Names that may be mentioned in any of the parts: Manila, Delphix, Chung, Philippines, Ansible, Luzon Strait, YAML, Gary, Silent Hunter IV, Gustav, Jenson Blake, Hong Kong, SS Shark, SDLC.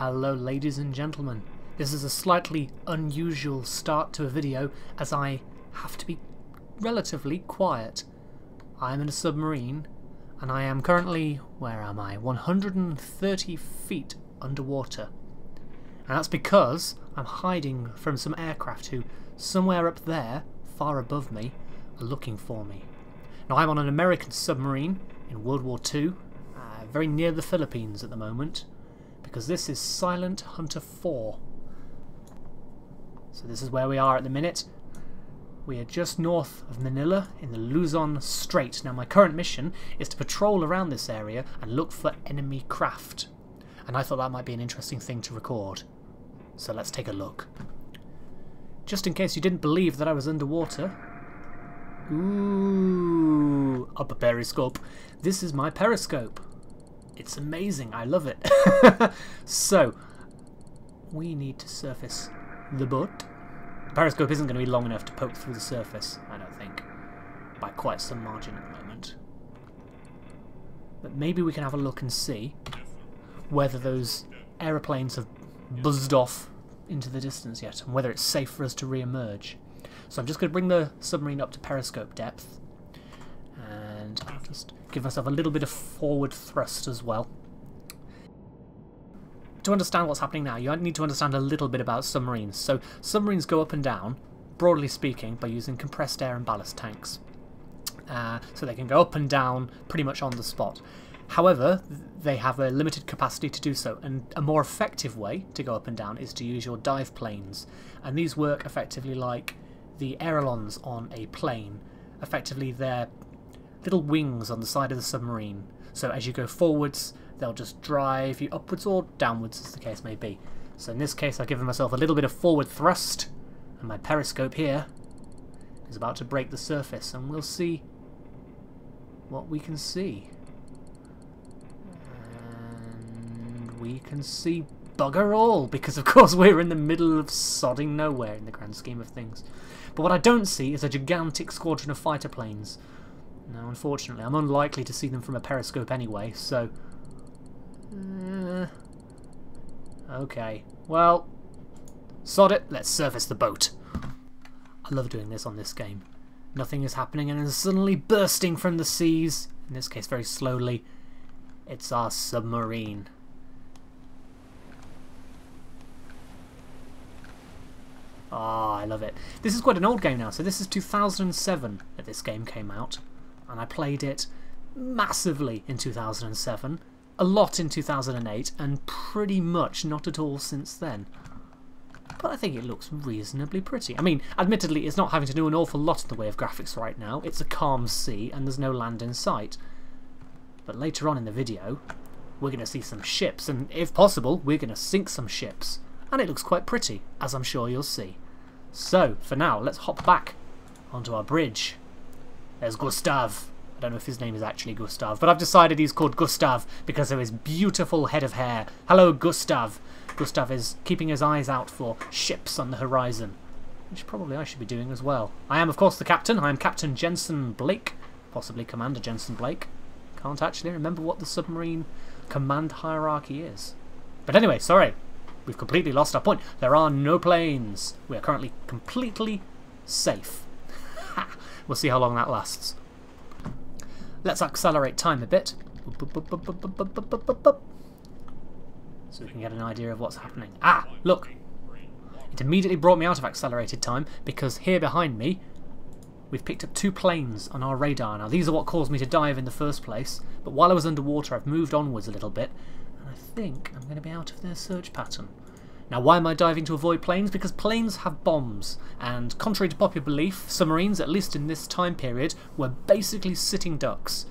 Hello ladies and gentlemen, this is a slightly unusual start to a video as I have to be relatively quiet. I am in a submarine and I am currently, where am I, 130 feet underwater. And that's because I'm hiding from some aircraft who somewhere up there, far above me, are looking for me. Now I'm on an American submarine in World War II, very near the Philippines at the moment, because this is Silent Hunter IV. So this is where we are at the minute. We are just north of Manila in the Luzon Strait. Now my current mission is to patrol around this area and look for enemy craft. And I thought that might be an interesting thing to record. So let's take a look. Just in case you didn't believe that I was underwater. Ooh, upper periscope. This is my periscope. It's amazing, I love it. So, we need to surface the boat. The periscope isn't going to be long enough to poke through the surface, I don't think, by quite some margin at the moment. But maybe we can have a look and see whether those aeroplanes have buzzed off into the distance yet, and whether it's safe for us to re-emerge. So I'm just going to bring the submarine up to periscope depth, and I'll just give myself a little bit of forward thrust as well. To understand what's happening now, you need to understand a little bit about submarines. So submarines go up and down, broadly speaking, by using compressed air and ballast tanks. So they can go up and down pretty much on the spot. However, they have a limited capacity to do so, and a more effective way to go up and down is to use your dive planes. And these work effectively like the ailerons on a plane. Effectively, they're little wings on the side of the submarine. So as you go forwards, they'll just drive you upwards or downwards, as the case may be. So in this case, I've given myself a little bit of forward thrust, and my periscope here is about to break the surface, and we'll see what we can see. We can see bugger all, because of course we're in the middle of sodding nowhere in the grand scheme of things. But what I don't see is a gigantic squadron of fighter planes. Now unfortunately I'm unlikely to see them from a periscope anyway, so... okay, well, sod it, let's surface the boat. I love doing this on this game. Nothing is happening and then suddenly bursting from the seas, in this case very slowly, it's our submarine. Ah, I love it. This is quite an old game now, so this is 2007 that this game came out, and I played it massively in 2007, a lot in 2008, and pretty much not at all since then. But I think it looks reasonably pretty. I mean, admittedly, it's not having to do an awful lot in the way of graphics right now. It's a calm sea, and there's no land in sight. But later on in the video, we're going to see some ships, and if possible, we're going to sink some ships. And it looks quite pretty, as I'm sure you'll see. So, for now, let's hop back onto our bridge. There's Gustav. I don't know if his name is actually Gustav, but I've decided he's called Gustav because of his beautiful head of hair. Hello, Gustav. Gustav is keeping his eyes out for ships on the horizon, which probably I should be doing as well. I am, of course, the captain. I am Captain Jenson Blake, possibly Commander Jenson Blake. Can't actually remember what the submarine command hierarchy is. But anyway, sorry. We've completely lost our point. There are no planes. We are currently completely safe. We'll see how long that lasts. Let's accelerate time a bit, so we can get an idea of what's happening. Ah, look! It immediately brought me out of accelerated time because here behind me we've picked up two planes on our radar. Now these are what caused me to dive in the first place, but while I was underwater I've moved onwards a little bit. I think I'm going to be out of their search pattern. Now why am I diving to avoid planes? Because planes have bombs, and contrary to popular belief, submarines, at least in this time period, were basically sitting ducks.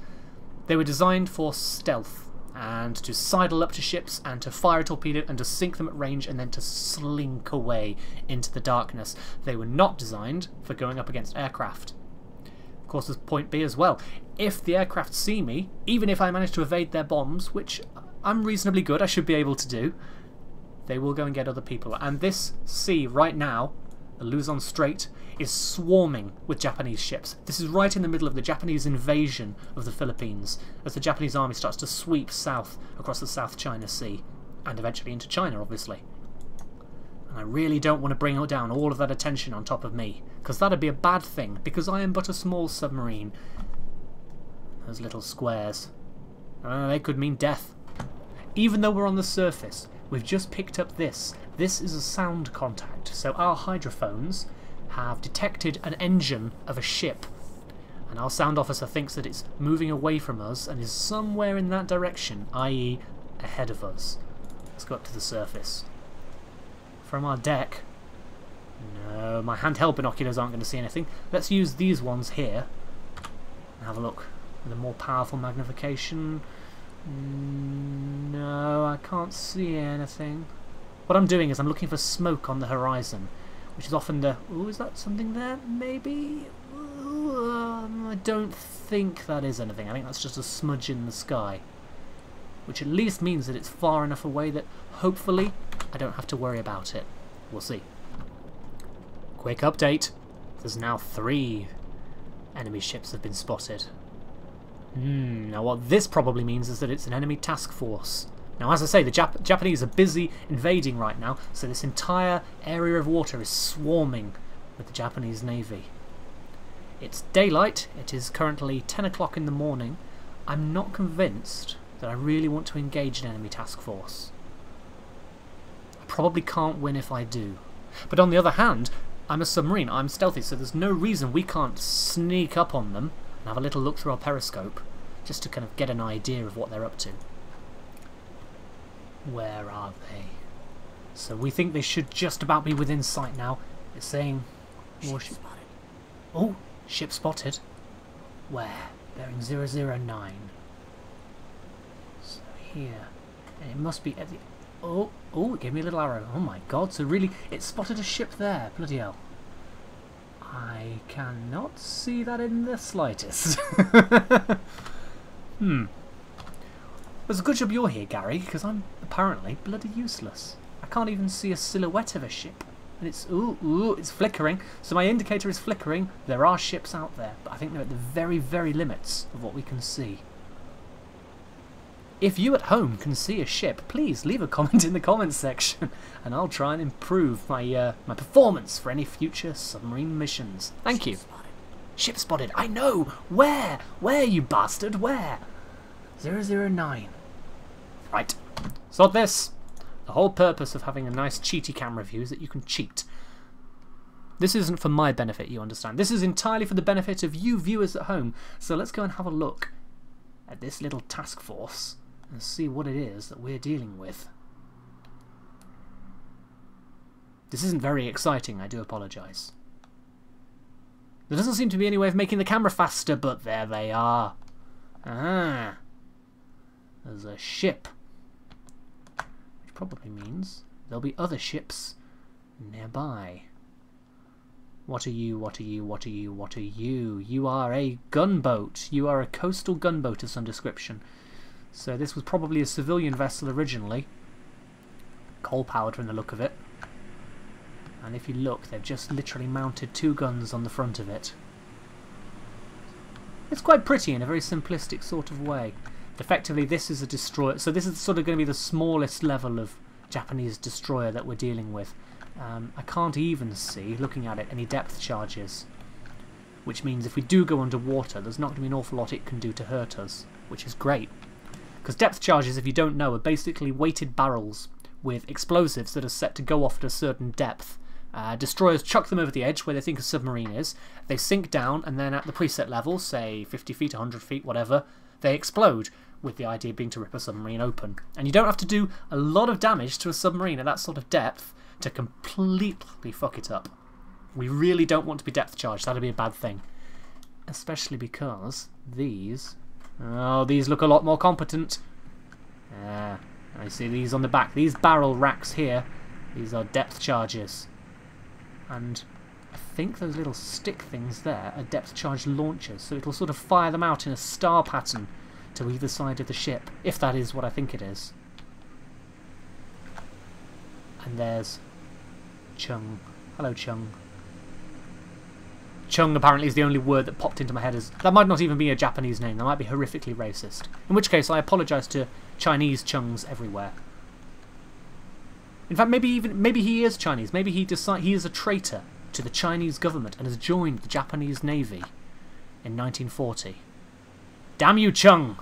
They were designed for stealth, and to sidle up to ships, and to fire a torpedo, and to sink them at range, and then to slink away into the darkness. They were not designed for going up against aircraft. Of course there's point B as well. If the aircraft see me, even if I manage to evade their bombs, which I'm reasonably good, I should be able to do, they will go and get other people. And this sea right now, the Luzon Strait, is swarming with Japanese ships. This is right in the middle of the Japanese invasion of the Philippines, as the Japanese army starts to sweep south across the South China Sea. and eventually into China, obviously. And I really don't want to bring down all of that attention on top of me, because that'd be a bad thing, because I am but a small submarine. Those little squares. They could mean death. Even though we're on the surface, we've just picked up this. This is a sound contact, so our hydrophones have detected an engine of a ship. And our sound officer thinks that it's moving away from us and is somewhere in that direction, i.e. ahead of us. Let's go up to the surface. From our deck... No, my handheld binoculars aren't going to see anything. Let's use these ones here and have a look. With a more powerful magnification... No, I can't see anything. What I'm doing is I'm looking for smoke on the horizon, which is often the... Ooh, is that something there? Maybe? I don't think that is anything. I think that's just a smudge in the sky, which at least means that it's far enough away that hopefully I don't have to worry about it. We'll see. Quick update. There's now 3 enemy ships have been spotted. Now what this probably means is that it's an enemy task force. Now as I say, the Japanese are busy invading right now, so this entire area of water is swarming with the Japanese Navy. It's daylight, it is currently 10 o'clock in the morning. I'm not convinced that I really want to engage an enemy task force. I probably can't win if I do. But on the other hand, I'm a submarine, I'm stealthy, so there's no reason we can't sneak up on them and have a little look through our periscope just to kind of get an idea of what they're up to. Where are they? So we think they should just about be within sight now. It's saying... Warship. Oh! Ship spotted. Where? Bearing 009. So here. And it must be at the... Oh! Oh! It gave me a little arrow. Oh my god. So really, it spotted a ship there. Bloody hell. I cannot see that in the slightest. It's a good job you're here, Gary, because I'm apparently bloody useless. I can't even see a silhouette of a ship. And it's... Ooh, ooh, it's flickering. So my indicator is flickering. There are ships out there, but I think they're at the very, very limits of what we can see. If you at home can see a ship, please leave a comment in the comments section and I'll try and improve my my performance for any future submarine missions. Thank you. Spotted. Ship spotted. I know! Where? Where, you bastard? Where? 009. Right. Sod this. The whole purpose of having a nice cheaty camera view is that you can cheat. This isn't for my benefit, you understand. This is entirely for the benefit of you viewers at home. So let's go and have a look at this little task force and see what it is that we're dealing with. This isn't very exciting, I do apologise. There doesn't seem to be any way of making the camera faster, but there they are. Ah, there's a ship. Probably means there'll be other ships nearby. What are you? What are you? What are you? What are you? You are a gunboat. You are a coastal gunboat of some description. So this was probably a civilian vessel originally. Coal-powered from the look of it. And if you look, they've just literally mounted 2 guns on the front of it. It's quite pretty in a very simplistic sort of way. Effectively, this is a destroyer, so this is sort of going to be the smallest level of Japanese destroyer that we're dealing with. I can't even see, looking at it, any depth charges, which means if we do go underwater, there's not going to be an awful lot it can do to hurt us, which is great. Because depth charges, if you don't know, are basically weighted barrels with explosives that are set to go off at a certain depth. Destroyers chuck them over the edge where they think a submarine is, they sink down, and then at the preset level, say 50 feet, 100 feet, whatever, they explode, with the idea being to rip a submarine open. And you don't have to do a lot of damage to a submarine at that sort of depth to completely fuck it up. We really don't want to be depth charged, that'd be a bad thing. Especially because these... Oh, these look a lot more competent. I see these on the back. These barrel racks here, these are depth charges. And I think those little stick things there are depth charge launchers, so it'll sort of fire them out in a star pattern to either side of the ship, if that is what I think it is. And there's Chung. Hello, Chung. Chung apparently is the only word that popped into my head as... That might not even be a Japanese name, that might be horrifically racist. In which case, I apologise to Chinese Chungs everywhere. In fact, maybe he is Chinese. Maybe he is a traitor to the Chinese government and has joined the Japanese Navy in 1940. Damn you, Chung!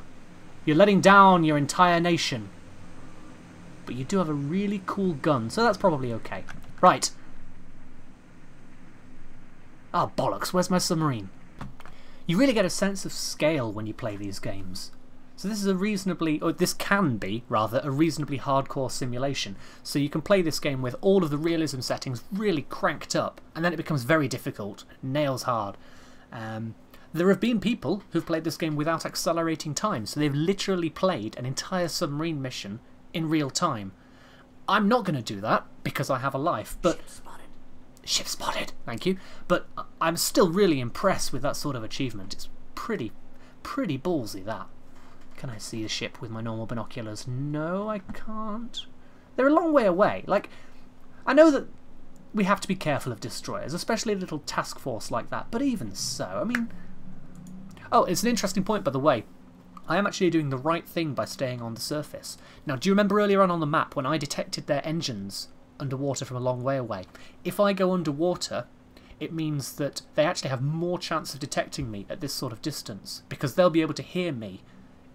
You're letting down your entire nation. But you do have a really cool gun, so that's probably okay. Right. Ah, oh, bollocks, where's my submarine? You really get a sense of scale when you play these games. So this is a reasonably, or this can be, rather, a reasonably hardcore simulation. So you can play this game with all of the realism settings really cranked up, and then it becomes very difficult, nails hard. There have been people who've played this game without accelerating time, so they've literally played an entire submarine mission in real time. I'm not going to do that, because I have a life, but... Ship spotted, thank you. But I'm still really impressed with that sort of achievement. It's pretty ballsy, that. Can I see the ship with my normal binoculars? No, I can't. They're a long way away. Like, I know that we have to be careful of destroyers, especially a little task force like that, but even so, I mean... Oh, it's an interesting point, by the way. I am actually doing the right thing by staying on the surface. Now, do you remember earlier on the map when I detected their engines underwater from a long way away? If I go underwater, it means that they actually have more chance of detecting me at this sort of distance, because they'll be able to hear me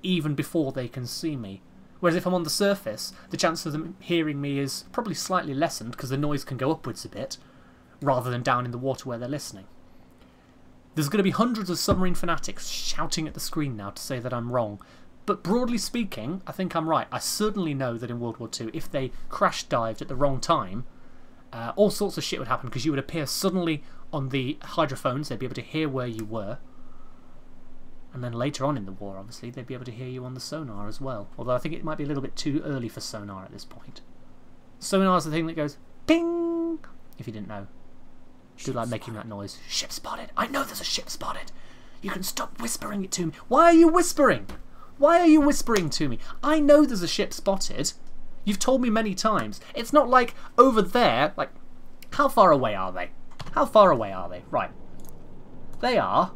even before they can see me. Whereas if I'm on the surface, the chance of them hearing me is probably slightly lessened because the noise can go upwards a bit, rather than down in the water where they're listening. There's going to be hundreds of submarine fanatics shouting at the screen now to say that I'm wrong. But broadly speaking, I think I'm right. I certainly know that in World War II, if they crash-dived at the wrong time, all sorts of shit would happen, because you would appear suddenly on the hydrophones, they'd be able to hear where you were. And then later on in the war, obviously, they'd be able to hear you on the sonar as well. Although I think it might be a little bit too early for sonar at this point. Sonar's the thing that goes, ping! If you didn't know. Do like making that noise. Ship spotted! I know there's a ship spotted! You can stop whispering it to me! Why are you whispering? Why are you whispering to me? I know there's a ship spotted. You've told me many times. It's not like over there, like, how far away are they? How far away are they? Right. They are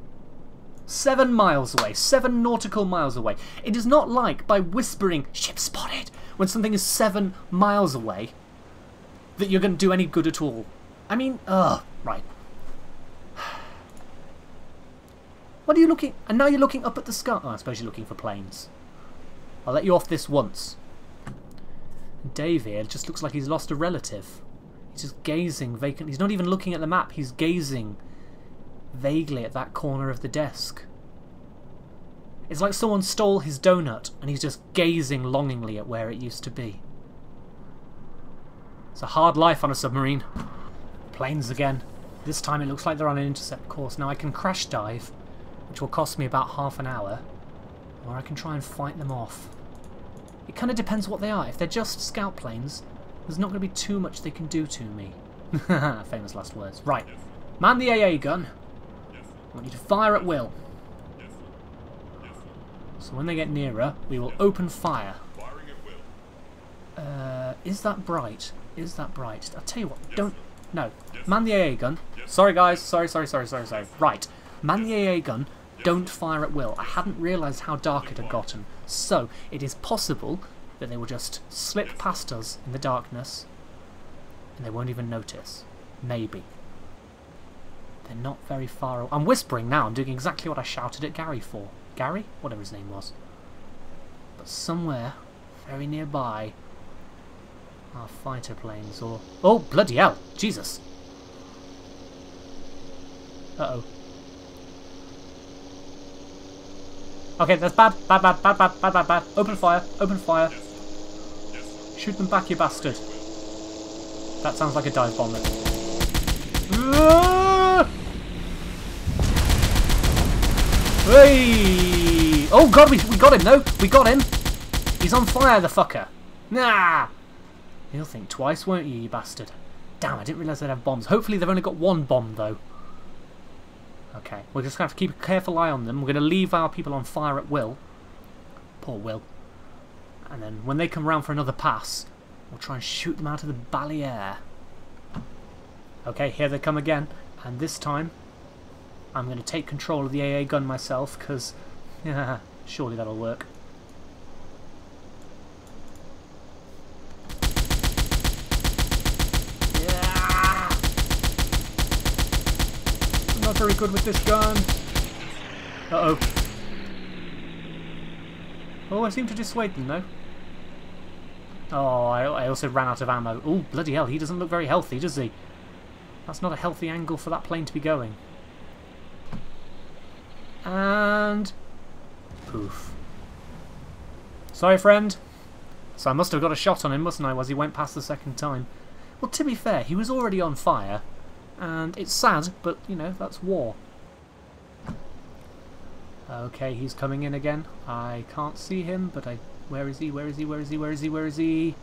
7 miles away, 7 nautical miles away. It is not like by whispering, ship spotted, when something is 7 miles away, that you're going to do any good at all. I mean, right. What are you looking? And now you're looking up at the sky. Oh, I suppose you're looking for planes. I'll let you off this once. Dave here just looks like he's lost a relative. He's just gazing vacantly. He's not even looking at the map. He's gazing vaguely at that corner of the desk. It's like someone stole his donut and he's just gazing longingly at where it used to be. It's a hard life on a submarine. Planes again. This time it looks like they're on an intercept course. Now I can crash dive, which will cost me about half an hour, or I can try and fight them off. It kind of depends what they are. If they're just scout planes, there's not going to be too much they can do to me. Famous last words. Right. Man the AA gun. I want you to fire at will. So when they get nearer, we will open fire. Is that bright? Is that bright? I'll tell you what, don't... No. Man the AA gun. Sorry guys, sorry. Right. Man the AA gun, don't fire at will. I hadn't realised how dark it had gotten, so it is possible that they will just slip past us in the darkness and they won't even notice. Maybe. They're not very far away. I'm whispering now, I'm doing exactly what I shouted at Gary for. Gary? Whatever his name was. But somewhere, very nearby, are fighter planes or... Oh, bloody hell! Jesus! Uh-oh. Okay, that's bad. Open fire. Shoot them back, you bastard. That sounds like a dive bomber. Hey! Oh god, we got him though. We got him. He's on fire, the fucker. Nah. You'll think twice, won't you bastard? Damn, I didn't realise they'd have bombs. Hopefully they've only got one bomb though. Okay, we're just going to have to keep a careful eye on them. We're going to leave our people on fire at will. Poor Will. And then when they come round for another pass, we'll try and shoot them out of the barrier. Okay, here they come again. And this time, I'm going to take control of the AA gun myself, because surely that'll work. very good with this gun. Uh-oh. Oh, I seem to dissuade them, though. Oh, I also ran out of ammo. Oh, bloody hell, he doesn't look very healthy, does he? That's not a healthy angle for that plane to be going. And... poof. Sorry, friend. So I must have got a shot on him, mustn't I, as he went past the second time. Well, to be fair, he was already on fire. And it's sad, but, you know, that's war. Okay, he's coming in again. I can't see him, but I... where is he? Where is he? Where is he? Where is he? Where is he?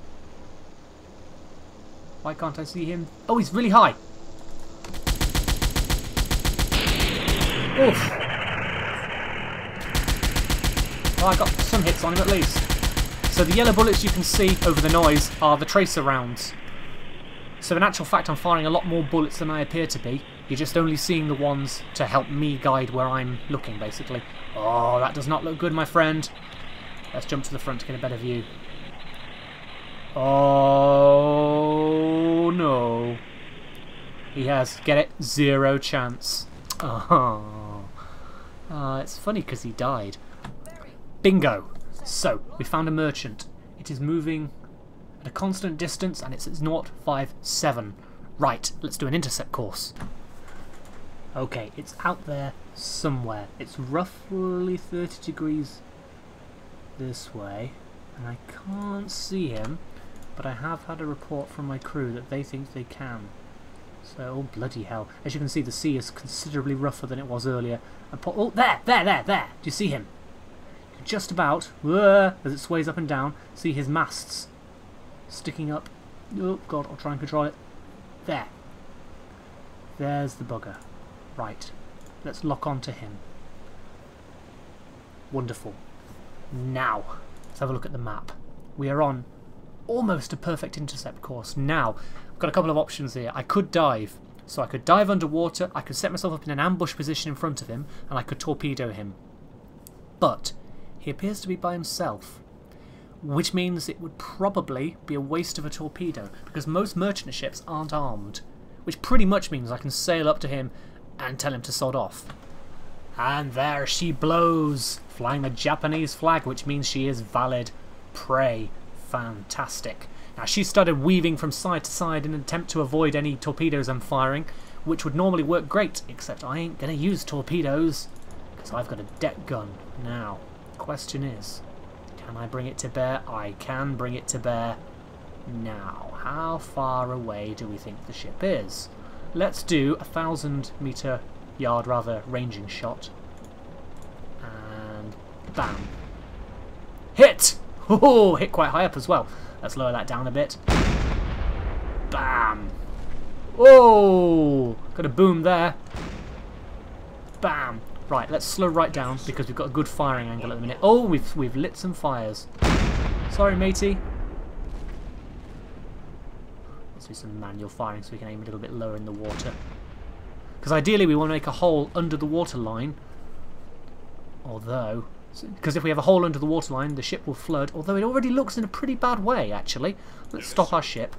Why can't I see him? Oh, he's really high! Oof! Well, I got some hits on him at least. So the yellow bullets you can see over the noise are the tracer rounds. So in actual fact I'm firing a lot more bullets than I appear to be. You're just only seeing the ones to help me guide where I'm looking, basically. Oh, that does not look good, my friend. Let's jump to the front to get a better view. Oh no. He has, get it, zero chance. Oh. It's funny because he died. Bingo! So, we found a merchant. It is moving at a constant distance and it's at 0.57. Right, let's do an intercept course. Okay, it's out there somewhere. It's roughly 30 degrees this way, and I can't see him, but I have had a report from my crew that they think they can. So, oh bloody hell. As you can see, the sea is considerably rougher than it was earlier. And oh, there! Do you see him? You can just about, as it sways up and down, see his masts sticking up. Oh god, I'll try and control it. There. There's the bugger. Right. Let's lock on to him. Wonderful. Now, let's have a look at the map. We are on almost a perfect intercept course. Now, I've got a couple of options here. I could dive. So I could dive underwater, I could set myself up in an ambush position in front of him, and I could torpedo him. But he appears to be by himself, which means it would probably be a waste of a torpedo, because most merchant ships aren't armed, which pretty much means I can sail up to him and tell him to sod off. And there she blows, flying a Japanese flag, which means she is valid prey. Fantastic. Now she started weaving from side to side in an attempt to avoid any torpedoes I'm firing, which would normally work great, except I ain't gonna use torpedoes, because I've got a deck gun. Now, the question is, can I bring it to bear? I can bring it to bear. Now, how far away do we think the ship is? Let's do a 1,000 metre ranging shot, and bam, hit! Oh, hit quite high up as well. Let's lower that down a bit. Bam! Oh, got a boom there. Bam! Right, let's slow right down because we've got a good firing angle at the minute. Oh, we've lit some fires. Sorry, matey. Let's do some manual firing so we can aim a little bit lower in the water. Because ideally we want to make a hole under the water line, although, because if we have a hole under the water line the ship will flood, although it already looks in a pretty bad way actually. Let's stop our ship.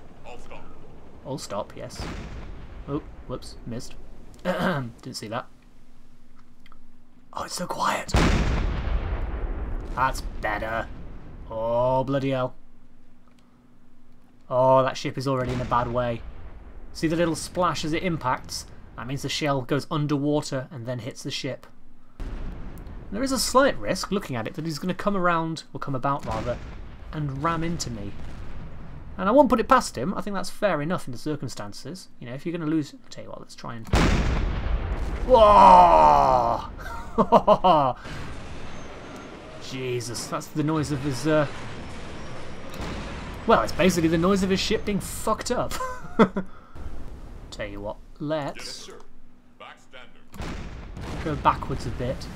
All stop, yes. Oh, whoops, missed. Didn't see that. Oh, it's so quiet. That's better. Oh, bloody hell. Oh, that ship is already in a bad way. See the little splash as it impacts? That means the shell goes underwater and then hits the ship. And there is a slight risk, looking at it, that he's going to come around, or come about rather, and ram into me. And I won't put it past him. I think that's fair enough in the circumstances. You know, if you're going to lose... I'll tell you what, let's try and... Whoa! Jesus, that's the noise of his... Well, it's basically the noise of his ship being fucked up. Tell you what. Let's go backwards a bit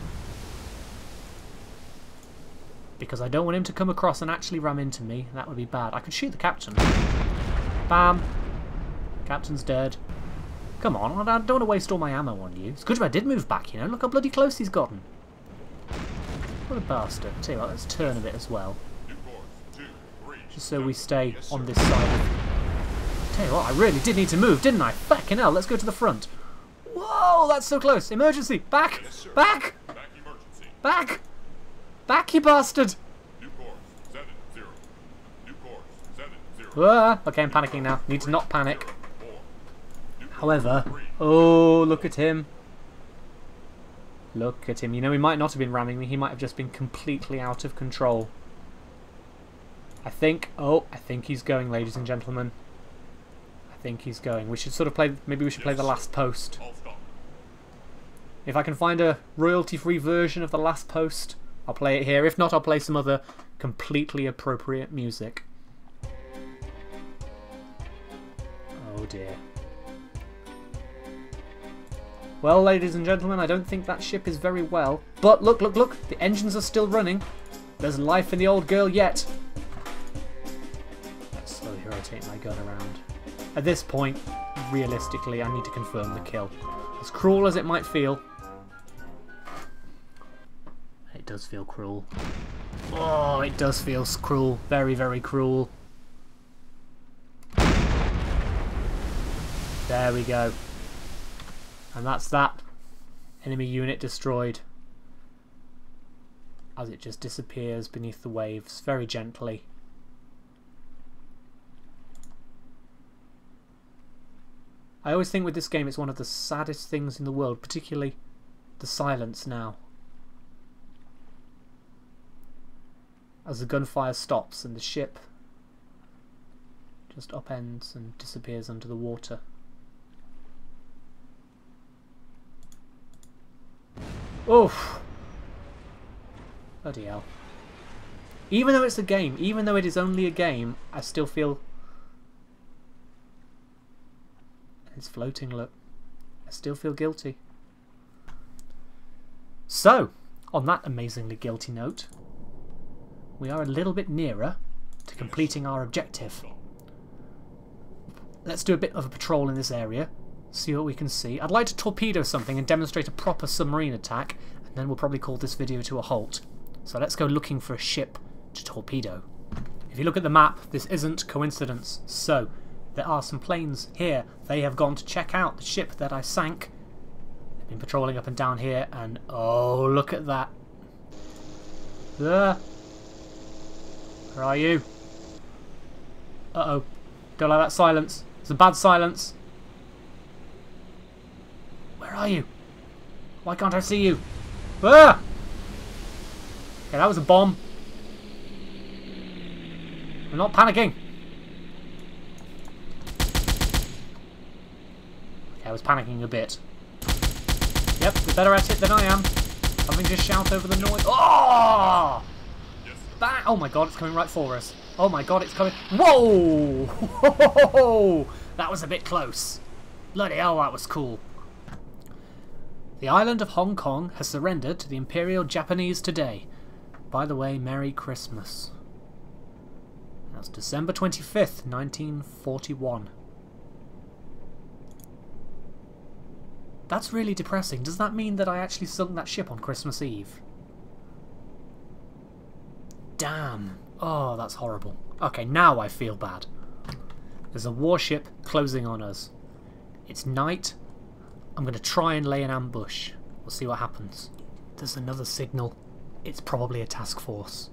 because I don't want him to come across and actually ram into me. That would be bad. I could shoot the captain. Bam! Captain's dead. Come on, I don't want to waste all my ammo on you. It's good if I did move back, you know. Look how bloody close he's gotten. What a bastard. Tell you what, let's turn a bit as well. Just so we stay on this side. Tell you what, I really did need to move, didn't I? Fucking hell, let's go to the front. Whoa, that's so close. Emergency. Back. Yes, back. Back, emergency. Back. Back, you bastard. New course, 70. New course, 70. Okay, I'm panicking now. Need to not panic. However, oh, look at him. Look at him. You know, he might not have been ramming me. He might have just been completely out of control. I think... oh, I think he's going, ladies and gentlemen. I think he's going. We should sort of play... maybe we should play the last post. If I can find a royalty-free version of the last post, I'll play it here. If not, I'll play some other completely appropriate music. Oh, dear. Well, ladies and gentlemen, I don't think that ship is very well. But look, look, look. The engines are still running. There's life in the old girl yet. Let's slowly rotate my gun around. At this point, realistically, I need to confirm the kill. As cruel as it might feel. It does feel cruel. Oh, it does feel cruel. Very, very cruel. There we go. And that's that enemy unit destroyed as it just disappears beneath the waves very gently. I always think with this game it's one of the saddest things in the world, particularly the silence now. As the gunfire stops and the ship just upends and disappears under the water. Oof. Bloody hell. Even though it's a game, even though it is only a game, I still feel... it's floating, look. I still feel guilty. So, on that amazingly guilty note, we are a little bit nearer to completing our objective. Let's do a bit of a patrol in this area. See what we can see. I'd like to torpedo something and demonstrate a proper submarine attack, and then we'll probably call this video to a halt. So let's go looking for a ship to torpedo. If you look at the map, this isn't coincidence. So, there are some planes here. They have gone to check out the ship that I sank. They've been patrolling up and down here, and oh, look at that. There. Where are you? Uh-oh. Don't like that silence. It's a bad silence. Where are you? Why can't I see you? Ah! Okay, that was a bomb. I'm not panicking. Okay, I was panicking a bit. Yep, we're better at it than I am. Something just shout over the noise. Oh! That, oh my god, it's coming right for us. Oh my god, it's coming. Whoa! Whoa! That was a bit close. Bloody hell, that was cool. The island of Hong Kong has surrendered to the Imperial Japanese today. By the way, Merry Christmas. That's December 25th, 1941. That's really depressing. Does that mean that I actually sunk that ship on Christmas Eve? Damn. Oh, that's horrible. Okay, now I feel bad. There's a warship closing on us. It's night. I'm going to try and lay an ambush. We'll see what happens. There's another signal. It's probably a task force.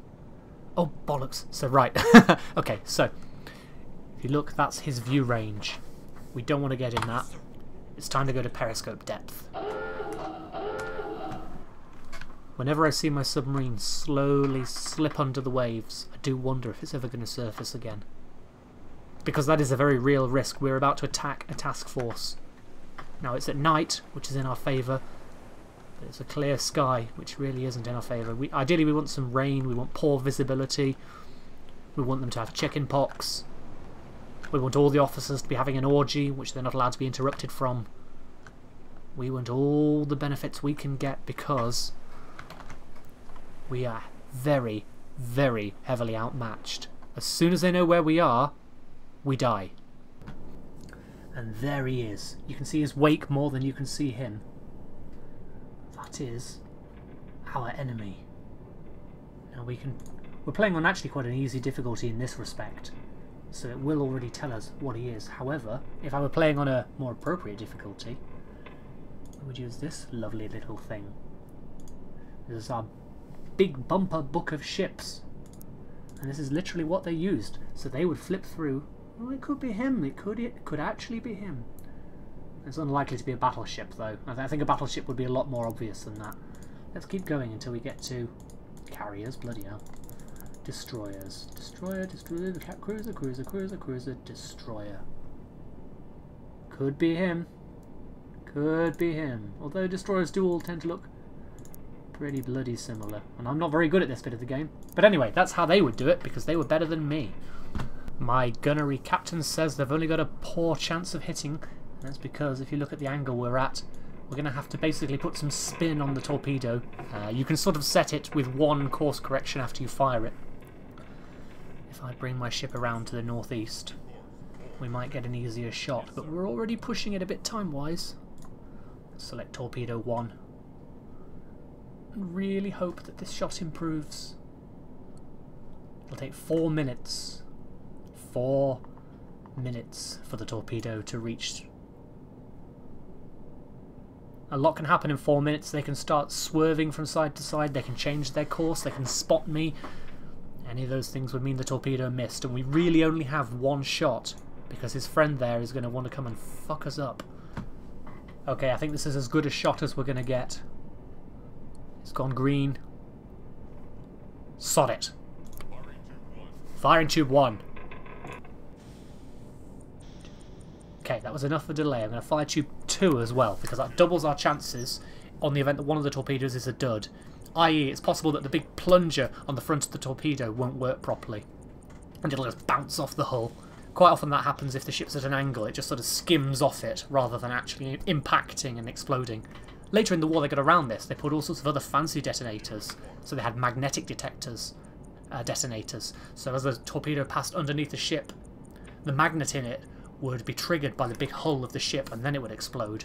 Oh, bollocks. So, right. Okay, so. If you look, that's his view range. We don't want to get in that. It's time to go to periscope depth. Whenever I see my submarine slowly slip under the waves, I do wonder if it's ever going to surface again. Because that is a very real risk. We're about to attack a task force. Now it's at night, which is in our favour, but it's a clear sky, which really isn't in our favour. Ideally we want some rain, we want poor visibility, we want them to have chicken pox, we want all the officers to be having an orgy, which they're not allowed to be interrupted from. We want all the benefits we can get because we are very, very heavily outmatched. As soon as they know where we are, we die. And there he is. You can see his wake more than you can see him. That is our enemy. Now we're playing on actually quite an easy difficulty in this respect, so it will already tell us what he is. However, if I were playing on a more appropriate difficulty, would use this lovely little thing. This is our big bumper book of ships. And this is literally what they used. So they would flip through. Oh, it could be him. It could actually be him. It's unlikely to be a battleship, though. I think a battleship would be a lot more obvious than that. Let's keep going until we get to carriers. Bloody hell. Destroyers. Destroyer, destroyer, cruiser, cruiser, cruiser, cruiser, destroyer. Could be him. Could be him. Although destroyers do all tend to look pretty bloody similar. And I'm not very good at this bit of the game. But anyway, that's how they would do it, because they were better than me. My gunnery captain says they've only got a poor chance of hitting. And that's because if you look at the angle we're at, we're going to have to basically put some spin on the torpedo. You can sort of set it with one course correction after you fire it. If I bring my ship around to the northeast, we might get an easier shot. But we're already pushing it a bit time-wise. Select torpedo 1. And really hope that this shot improves. It'll take 4 minutes. 4 minutes for the torpedo to reach. A lot can happen in 4 minutes. They can start swerving from side to side, they can change their course, they can spot me. Any of those things would mean the torpedo missed, and we really only have one shot because his friend there is going to want to come and fuck us up. Okay, I think this is as good a shot as we're going to get. It's gone green. Sod it. Firing tube 1. Okay, that was enough for delay. I'm going to fire tube 2 as well, because that doubles our chances on the event that one of the torpedoes is a dud. I.e. it's possible that the big plunger on the front of the torpedo won't work properly, and it'll just bounce off the hull. Quite often that happens if the ship's at an angle. It just sort of skims off it, rather than actually impacting and exploding. Later in the war they got around this. They put all sorts of other fancy detonators. So they had magnetic detonators. So as the torpedo passed underneath the ship, the magnet in it would be triggered by the big hull of the ship, and then it would explode.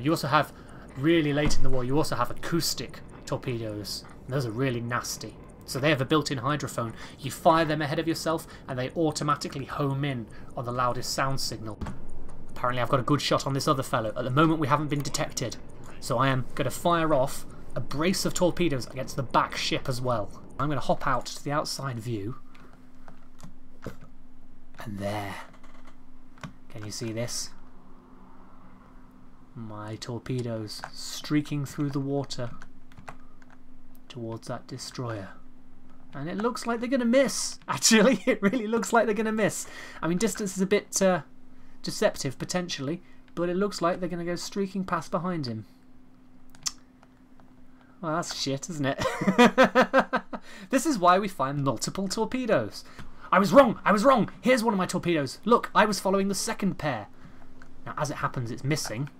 You also have, really late in the war, you also have acoustic torpedoes. Those are really nasty. So they have a built-in hydrophone. You fire them ahead of yourself and they automatically home in on the loudest sound signal. Apparently I've got a good shot on this other fellow. At the moment we haven't been detected. So I am going to fire off a brace of torpedoes against the back ship as well. I'm going to hop out to the outside view. And there. Can you see this? My torpedoes streaking through the water towards that destroyer. And it looks like they're going to miss. Actually, it really looks like they're going to miss. I mean, distance is a bit deceptive, potentially, but it looks like they're going to go streaking past behind him. Well, that's shit, isn't it? This is why we find multiple torpedoes. I was wrong! I was wrong! Here's one of my torpedoes. Look, I was following the second pair. Now, as it happens, it's missing.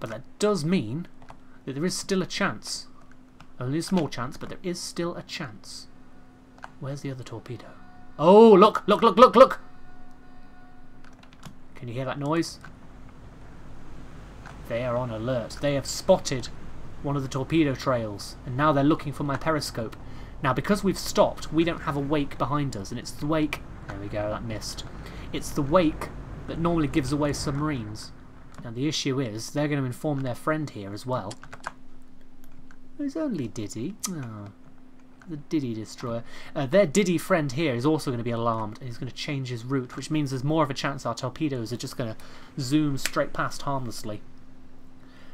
But that does mean that there is still a chance. Only a small chance, but there is still a chance. Where's the other torpedo? Oh, look! Look, look, look, look! Can you hear that noise? They are on alert. They have spotted one of the torpedo trails, and now they're looking for my periscope. Now, because we've stopped, we don't have a wake behind us, and it's the wake... There we go, that missed. It's the wake that normally gives away submarines. Now, the issue is, they're going to inform their friend here as well. Who's only Diddy? Oh, the Diddy destroyer. Their Diddy friend here is also going to be alarmed, and he's going to change his route, which means there's more of a chance our torpedoes are just going to zoom straight past harmlessly.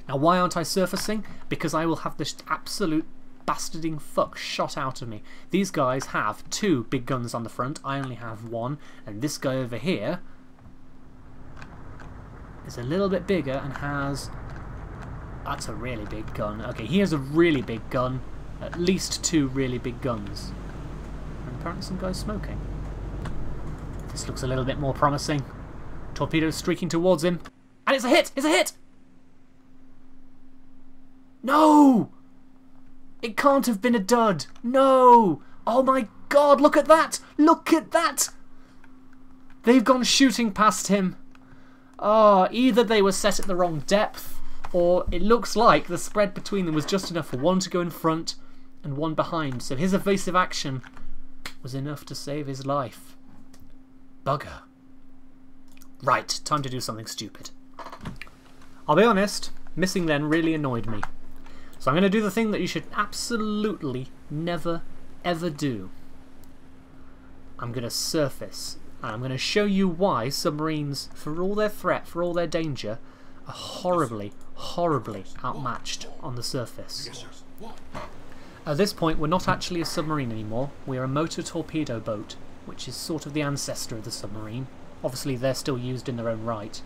Now, why aren't I surfacing? Because I will have this absolute... bastarding fuck shot out of me. These guys have 2 big guns on the front. I only have 1, and this guy over here is a little bit bigger and has... That's a really big gun. Okay, he has a really big gun. At least 2 really big guns. And apparently some guy's smoking. This looks a little bit more promising. Torpedoes streaking towards him. And it's a hit! It's a hit! No! It can't have been a dud. No! Oh my god, look at that! Look at that! They've gone shooting past him. Oh, either they were set at the wrong depth, or it looks like the spread between them was just enough for one to go in front and one behind. So his evasive action was enough to save his life. Bugger. Right, time to do something stupid. I'll be honest, Missing then really annoyed me. So I'm going to do the thing that you should absolutely never, ever do. I'm going to surface. And I'm going to show you why submarines, for all their threat, for all their danger, are horribly, horribly outmatched on the surface. At this point, we're not actually a submarine anymore. We're a motor torpedo boat, which is sort of the ancestor of the submarine. Obviously, they're still used in their own right.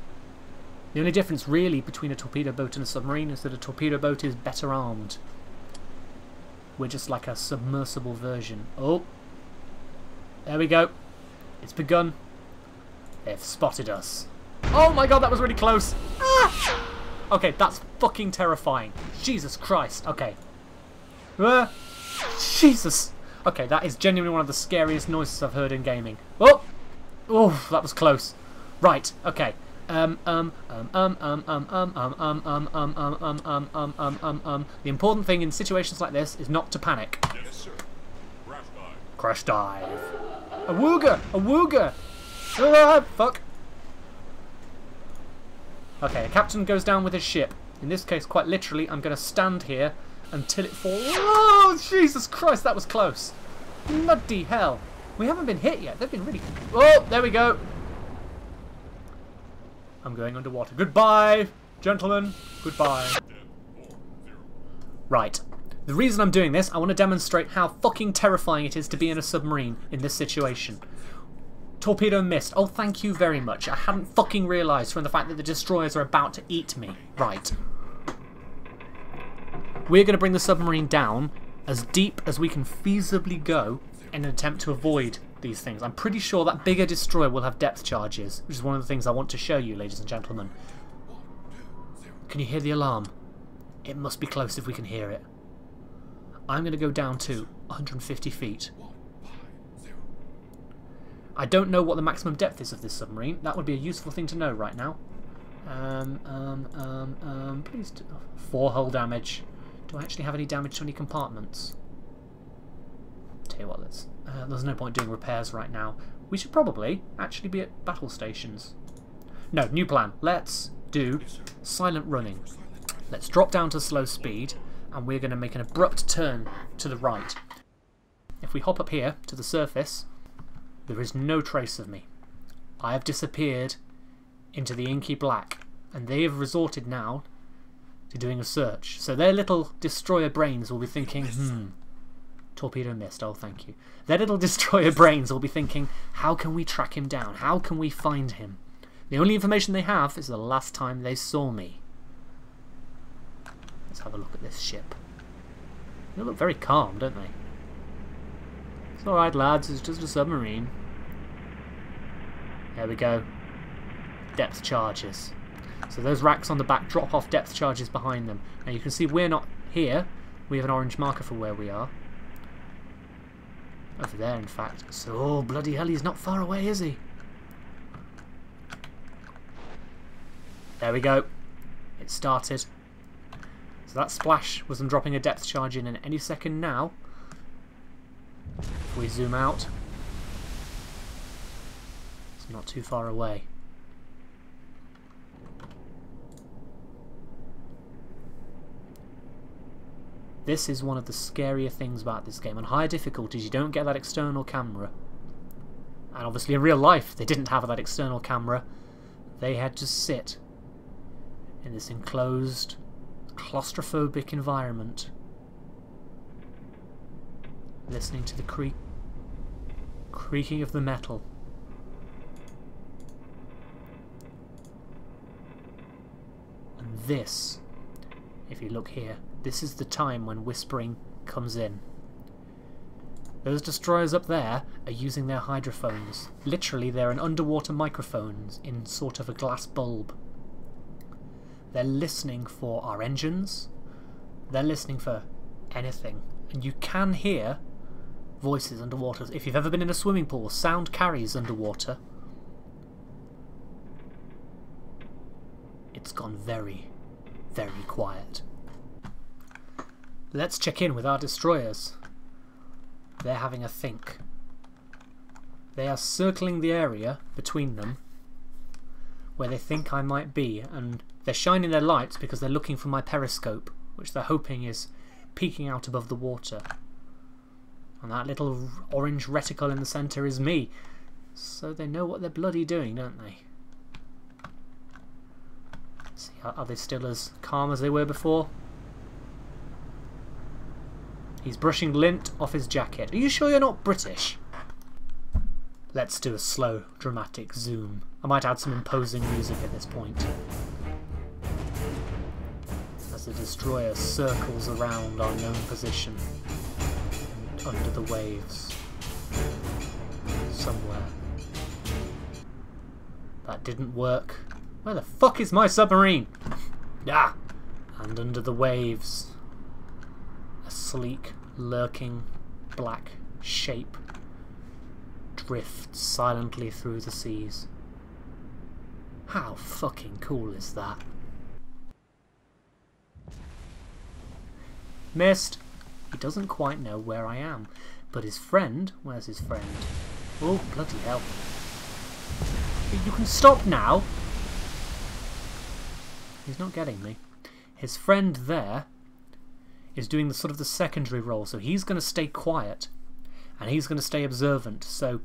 The only difference really between a torpedo boat and a submarine is that a torpedo boat is better armed. We're just like a submersible version. Oh! There we go. It's begun. They've spotted us. Oh my god, that was really close! Ah! Okay, that's fucking terrifying. Jesus Christ. Okay. Jesus! Okay, that is genuinely one of the scariest noises I've heard in gaming. Oh! Oh, that was close. Right, okay. The important thing in situations like this is not to panic. Yes, sir. Crash dive. Crash dive. A wooga! A wooga! Ah, fuck. Okay, a captain goes down with his ship. In this case, quite literally, I'm going to stand here until it falls. Oh, Jesus Christ, that was close. Bloody hell. We haven't been hit yet. They've been really... Oh, there we go. I'm going underwater. Goodbye, gentlemen. Goodbye. Right. The reason I'm doing this, I want to demonstrate how fucking terrifying it is to be in a submarine in this situation. Torpedo missed. Oh, thank you very much. I hadn't fucking realised from the fact that the destroyers are about to eat me. Right. We're going to bring the submarine down as deep as we can feasibly go in an attempt to avoid these things. I'm pretty sure that bigger destroyer will have depth charges, which is one of the things I want to show you, ladies and gentlemen. Can you hear the alarm? It must be close if we can hear it. I'm going to go down to 150 feet. I don't know what the maximum depth is of this submarine. That would be a useful thing to know right now. Please do. 4 hull damage. Do I actually have any damage to any compartments? Tell you what, let's, there's no point doing repairs right now. We should probably actually be at battle stations. No, new plan. Let's do silent running. Let's drop down to slow speed, and we're going to make an abrupt turn to the right. If we hop up here to the surface, there is no trace of me. I have disappeared into the inky black, and they have resorted now to doing a search. So their little destroyer brains will be thinking, torpedo missed, oh thank you. Their little destroyer brains will be thinking, how can we track him down? How can we find him? The only information they have is the last time they saw me. Let's have a look at this ship. They look very calm, don't they? It's alright lads, it's just a submarine. There we go. Depth charges. So those racks on the back drop off depth charges behind them. Now you can see we're not here. We have an orange marker for where we are. Over there, in fact. So, oh, bloody hell, he's not far away, is he? There we go. It started. So that splash was them dropping a depth charge in any second now. If we zoom out, it's not too far away. This is one of the scarier things about this game. On higher difficulties, you don't get that external camera. And obviously in real life, they didn't have that external camera. They had to sit in this enclosed, claustrophobic environment, listening to the creaking of the metal. And this, if you look here, this is the time when whispering comes in. Those destroyers up there are using their hydrophones. Literally, they're an underwater microphones in sort of a glass bulb. They're listening for our engines. They're listening for anything. And you can hear voices underwater. If you've ever been in a swimming pool, sound carries underwater. It's gone very, very quiet. Let's check in with our destroyers. They're having a think. They are circling the area between them where they think I might be, and they're shining their lights because they're looking for my periscope, which they're hoping is peeking out above the water. And that little orange reticle in the centre is me, so they know what they're bloody doing, don't they? Let's see, are they still as calm as they were before? He's brushing lint off his jacket. Are you sure you're not British? Let's do a slow, dramatic zoom. I might add some imposing music at this point. As the destroyer circles around our known position, and under the waves, somewhere. That didn't work. Where the fuck is my submarine? Ah! And under the waves, a sleek, lurking, black shape drifts silently through the seas. How fucking cool is that? Missed! He doesn't quite know where I am, but his friend... where's his friend? Oh, bloody hell. You can stop now! He's not getting me. His friend there is doing the sort of the secondary role, so he's going to stay quiet and he's going to stay observant. So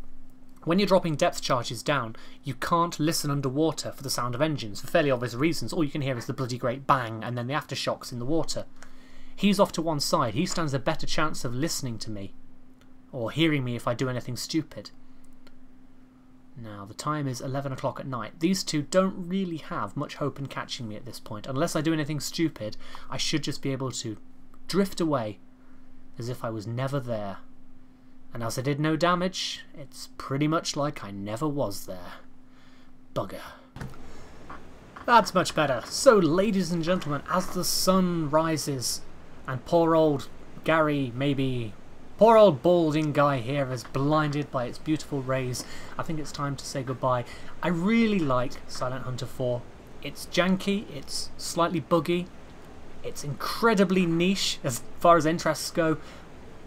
when you're dropping depth charges down, you can't listen underwater for the sound of engines, for fairly obvious reasons. All you can hear is the bloody great bang and then the aftershocks in the water. He's off to one side. He stands a better chance of listening to me, or hearing me if I do anything stupid. Now, the time is 11 o'clock at night. These two don't really have much hope in catching me at this point. Unless I do anything stupid, I should just be able to drift away as if I was never there. And as I did no damage, it's pretty much like I never was there. Bugger. That's much better. So, ladies and gentlemen, as the sun rises, and poor old Gary, maybe, poor old balding guy here is blinded by its beautiful rays, I think it's time to say goodbye. I really like Silent Hunter 4. It's janky, it's slightly buggy, it's incredibly niche as far as interests go,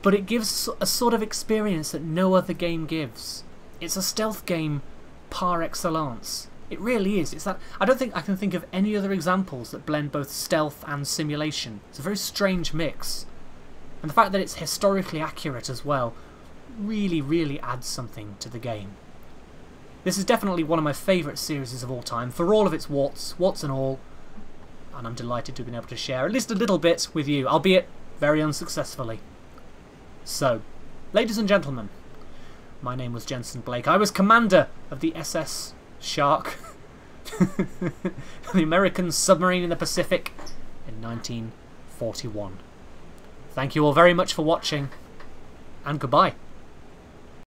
but it gives a sort of experience that no other game gives. It's a stealth game par excellence. It really is. It's that I don't think I can think of any other examples that blend both stealth and simulation. It's a very strange mix. And the fact that it's historically accurate as well really, really adds something to the game. This is definitely one of my favourite series of all time, for all of its warts and all. And I'm delighted to have been able to share at least a little bit with you, albeit very unsuccessfully. So, ladies and gentlemen, my name was Jenson Blake. I was commander of the SS Shark, the American submarine in the Pacific, in 1941. Thank you all very much for watching, and goodbye.